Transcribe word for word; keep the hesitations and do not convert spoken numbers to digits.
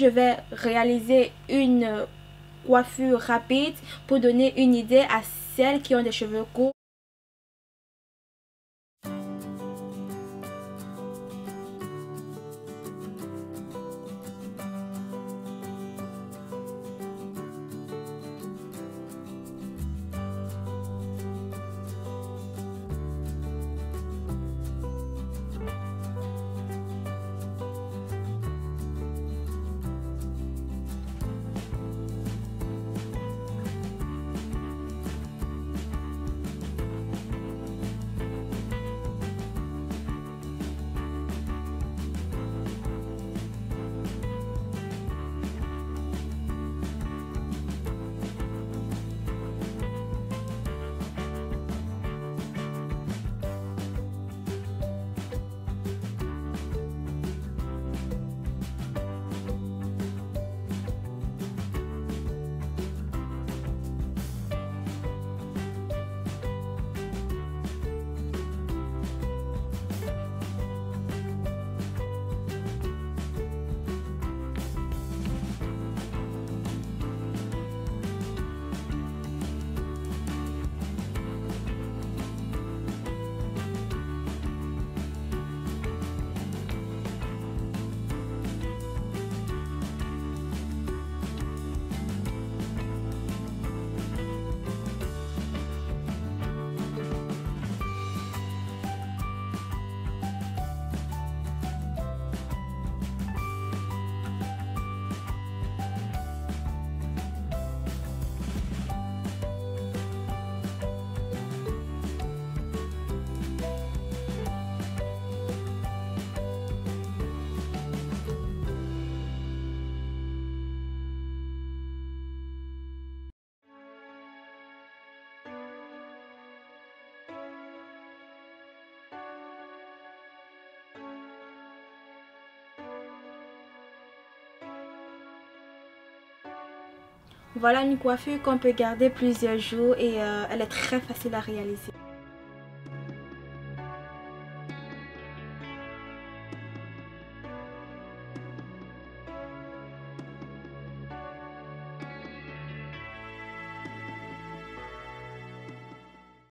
je vais réaliser une coiffure rapide pour donner une idée à celles qui ont des cheveux courts. Voilà une coiffure qu'on peut garder plusieurs jours et euh, elle est très facile à réaliser.